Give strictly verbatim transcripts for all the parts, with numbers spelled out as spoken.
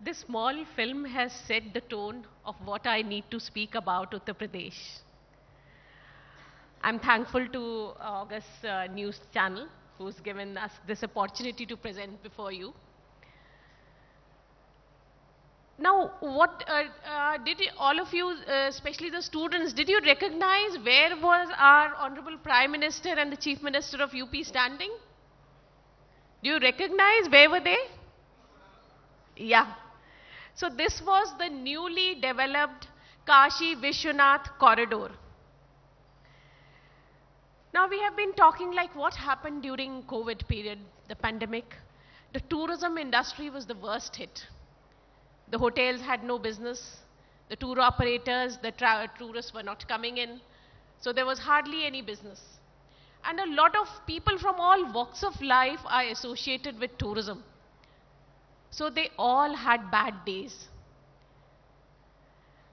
This small film has set the tone of what I need to speak about Uttar Pradesh. I'm thankful to Argus uh, News channel, who's given us this opportunity to present before you. Now, what uh, uh, did you, all of you, uh, especially the students, did you recognize where was our Honorable Prime Minister and the Chief Minister of U P standing? Do you recognize where were they? Yeah. So this was the newly developed Kashi Vishwanath Corridor. Now we have been talking like what happened during COVID period, the pandemic. The tourism industry was the worst hit. The hotels had no business, the tour operators, the tourists were not coming in, so there was hardly any business. And a lot of people from all walks of life are associated with tourism. So they all had bad days.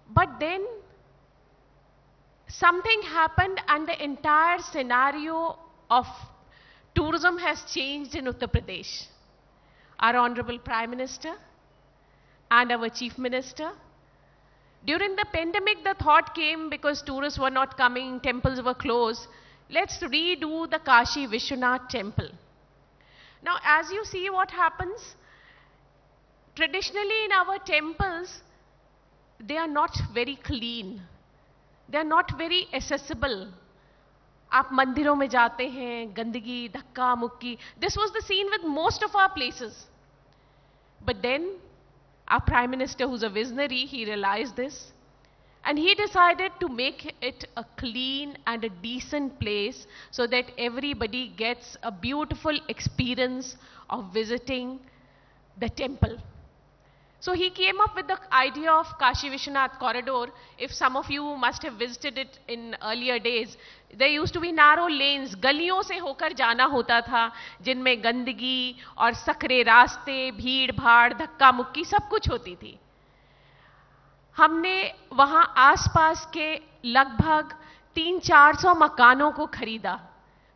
But then something happened and the entire scenario of tourism has changed in Uttar Pradesh. Our Honorable Prime Minister and our Chief Minister. During the pandemic, the thought came, because tourists were not coming, temples were closed, let's redo the Kashi Vishwanath temple. Now, as you see what happens, traditionally in our temples, they are not very clean. They are not very accessible. Aap mandiron mein jate hain, gandagi, dhakka, mukki. This was the scene with most of our places. But then, our Prime Minister, who's a visionary, he realized this. And he decided to make it a clean and a decent place so that everybody gets a beautiful experience of visiting the temple. So he came up with the idea of Kashi Vishwanath Corridor. If some of you must have visited it in earlier days, there used to be narrow lanes, galiyon se hokar jana hota tha, jinme gandagi aur sakre raste, bheed bhaad, dhakka mukki, sab kuch hoti thi. हमने वहाँ आसपास के लगभग तीन चार सौ मकानों को खरीदा.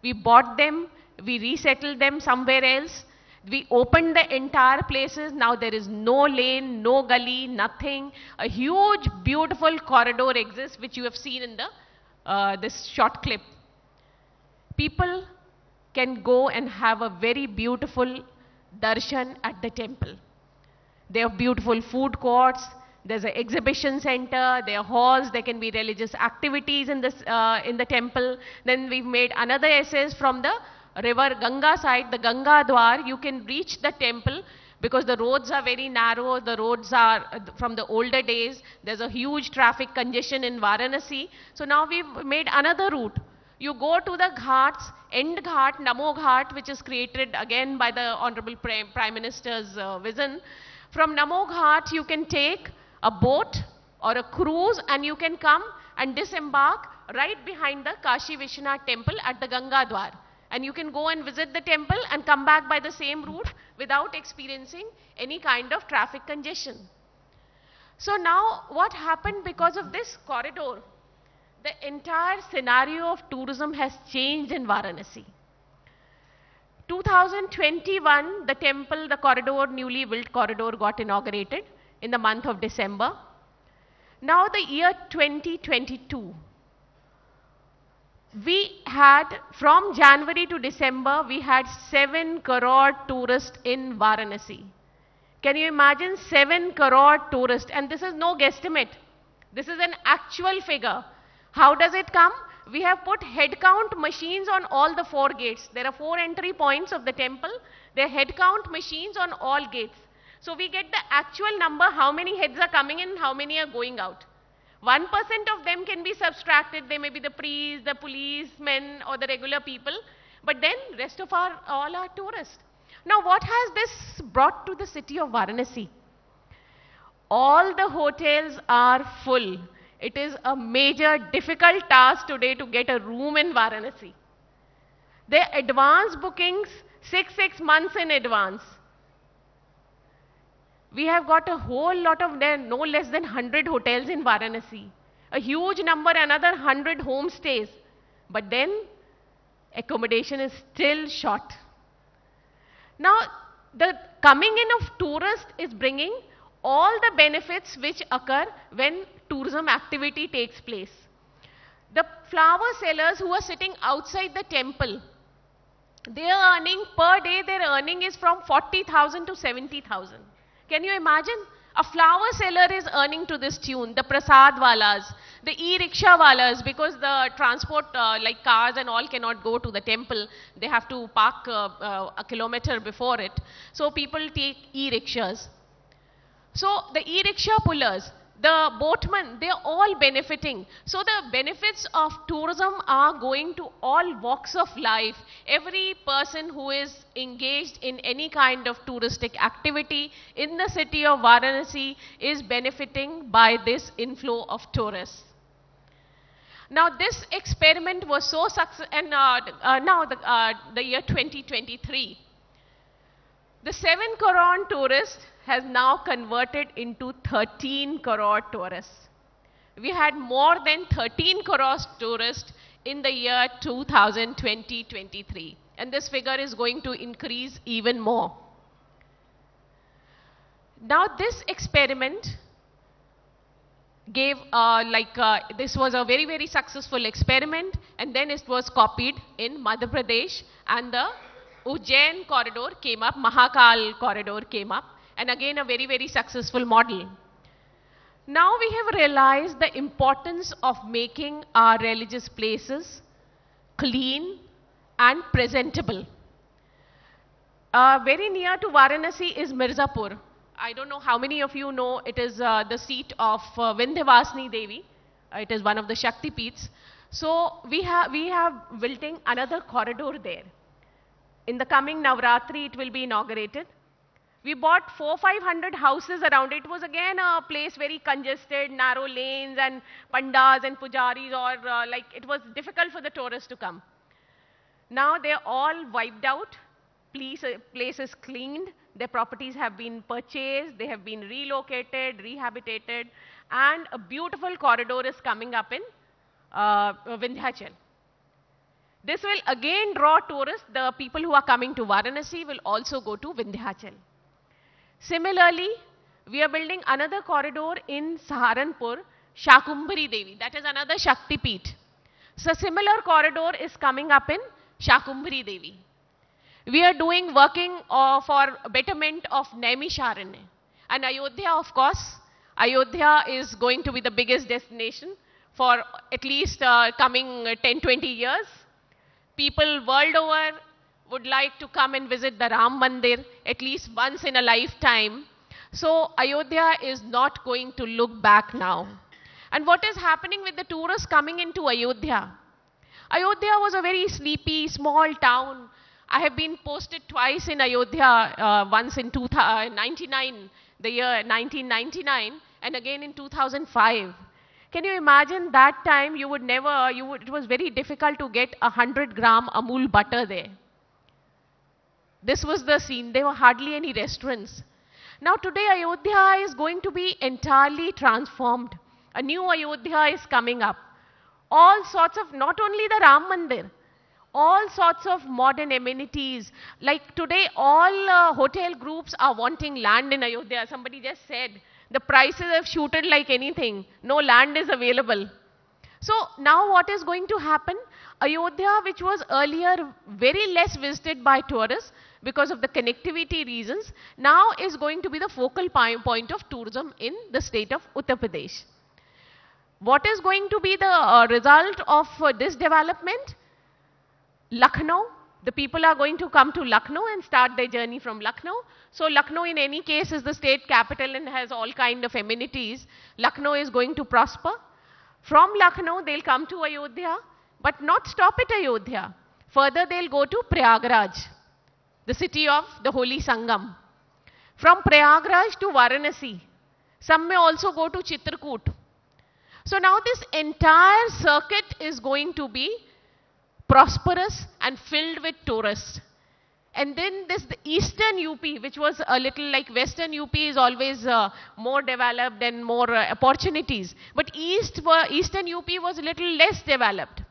We bought them, we resettled them somewhere else. We opened the entire places. Now there is no lane, no gully, nothing. A huge, beautiful corridor exists, which you have seen in the uh, this short clip. People can go and have a very beautiful darshan at the temple. They have beautiful food courts. There's an exhibition center, there are halls, there can be religious activities in, this, uh, in the temple. Then we've made another access from the river Ganga side, the Ganga Dwar. You can reach the temple because the roads are very narrow, the roads are from the older days. There's a huge traffic congestion in Varanasi. So now we've made another route. You go to the ghats, end ghat, Namo Ghat, which is created again by the Honorable Prime Minister's uh, vision. From Namo Ghat, you can take a boat or a cruise, and you can come and disembark right behind the Kashi Vishwanath temple at the Ganga Dwar. And you can go and visit the temple and come back by the same route without experiencing any kind of traffic congestion. So now what happened because of this corridor? The entire scenario of tourism has changed in Varanasi. two thousand twenty-one, the temple, the corridor, newly built corridor got inaugurated in the month of December. Now the year twenty twenty-two, we had, from January to December, we had seven crore tourists in Varanasi. Can you imagine seven crore tourists? And this is no guesstimate. This is an actual figure. How does it come? We have put headcount machines on all the four gates. There are four entry points of the temple. There are headcount machines on all gates. So we get the actual number, how many heads are coming in, how many are going out. one percent of them can be subtracted. They may be the priests, the policemen, or the regular people. But then rest of our, all are tourists. Now what has this brought to the city of Varanasi? All the hotels are full. It is a major difficult task today to get a room in Varanasi. Their advance bookings, six, six months in advance. We have got a whole lot of, there no less than one hundred hotels in Varanasi. A huge number, another one hundred homestays. But then, accommodation is still short. Now, the coming in of tourists is bringing all the benefits which occur when tourism activity takes place. The flower sellers who are sitting outside the temple, they are earning per day, their earning is from forty thousand to seventy thousand. Can you imagine? A flower seller is earning to this tune, the prasad walas, the e-rickshaw walas, because the transport uh, like cars and all cannot go to the temple. They have to park uh, uh, a kilometer before it. So people take e-rickshaws. So the e-rickshaw pullers, the boatmen, they are all benefiting. So the benefits of tourism are going to all walks of life. Every person who is engaged in any kind of touristic activity in the city of Varanasi is benefiting by this inflow of tourists. Now this experiment was so successful, and uh, uh, now the, uh, the year twenty twenty-three. The seven crore tourists has now converted into thirteen crore tourists. We had more than thirteen crore tourists in the year two thousand twenty to twenty-three. And this figure is going to increase even more. Now this experiment gave, uh, like, uh, this was a very, very successful experiment, and then it was copied in Madhya Pradesh, and the Ujjain corridor came up, Mahakal corridor came up, and again a very, very successful model. Now we have realized the importance of making our religious places clean and presentable. Uh, very near to Varanasi is Mirzapur. I don't know how many of you know, it is uh, the seat of uh, Vindhyavasni Devi. Uh, it is one of the Shakti Peeths. So we, ha we have building another corridor there. In the coming Navratri, it will be inaugurated. We bought four, five hundred houses around it. It was again a place very congested, narrow lanes and pandas and pujaris, or uh, like it was difficult for the tourists to come. Now they're all wiped out, place, uh, places cleaned, their properties have been purchased, they have been relocated, rehabilitated, and a beautiful corridor is coming up in uh, Vindhyachal. This will again draw tourists. The people who are coming to Varanasi will also go to Vindhyachal. Similarly, we are building another corridor in Saharanpur, Shakumbari Devi. That is another Shakti Peeth. So similar corridor is coming up in Shakumbari Devi. We are doing working uh, for betterment of Naimisharanya. And Ayodhya, of course, Ayodhya is going to be the biggest destination for at least uh, coming ten to twenty years. People world over would like to come and visit the Ram Mandir at least once in a lifetime. So Ayodhya is not going to look back now. And what is happening with the tourists coming into Ayodhya? Ayodhya was a very sleepy, small town. I have been posted twice in Ayodhya, uh, once in two thousand ninety-nine, the year nineteen ninety-nine, and again in two thousand five. Can you imagine that time you would never, you would, it was very difficult to get a hundred gram Amul butter there. This was the scene, there were hardly any restaurants. Now today Ayodhya is going to be entirely transformed. A new Ayodhya is coming up. All sorts of, not only the Ram Mandir, all sorts of modern amenities. Like today all uh, hotel groups are wanting land in Ayodhya. Somebody just said, the prices have shooted like anything. No land is available. So now what is going to happen? Ayodhya, which was earlier very less visited by tourists because of the connectivity reasons, now is going to be the focal point of tourism in the state of Uttar Pradesh. What is going to be the uh, result of uh, this development? Lucknow. The people are going to come to Lucknow and start their journey from Lucknow. So Lucknow in any case is the state capital and has all kind of amenities. Lucknow is going to prosper. From Lucknow they'll come to Ayodhya, but not stop at Ayodhya. Further they'll go to Prayagraj, the city of the Holy Sangam. From Prayagraj to Varanasi. Some may also go to Chittarkoot. So now this entire circuit is going to be prosperous and filled with tourists. And then this the eastern U P, which was a little like western U P is always uh, more developed and more uh, opportunities. But east were, eastern U P was a little less developed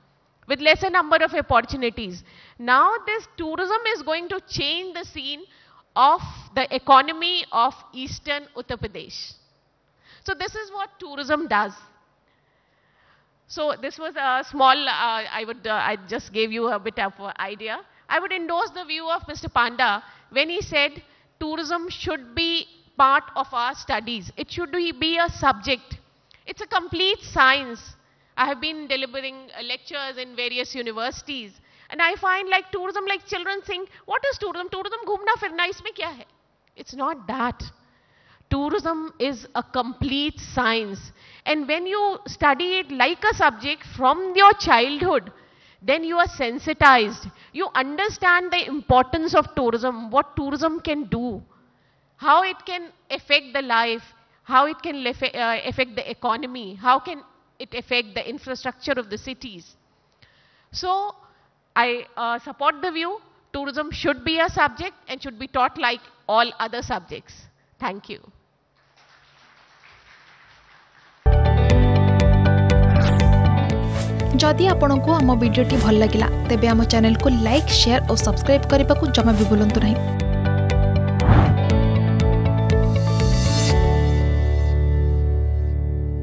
with lesser number of opportunities. Now this tourism is going to change the scene of the economy of eastern Uttar Pradesh. So this is what tourism does. So this was a small, uh, I, would, uh, I just gave you a bit of an idea. I would endorse the view of Mister Panda when he said tourism should be part of our studies. It should be a subject. It's a complete science. I have been delivering lectures in various universities. And I find like tourism, like children think, what is tourism? Tourism, ghumna firna, isme kya hai? It's not that. Tourism is a complete science. And when you study it like a subject from your childhood, then you are sensitized. You understand the importance of tourism, what tourism can do, how it can affect the life, how it can affect the economy, how can it affect the infrastructure of the cities. So I uh, support the view, tourism should be a subject and should be taught like all other subjects. Thank you. जदि आपंक आम भिडी भल लगा तेब आम channel को like share और subscribe करने को जमा भी भूलु ना।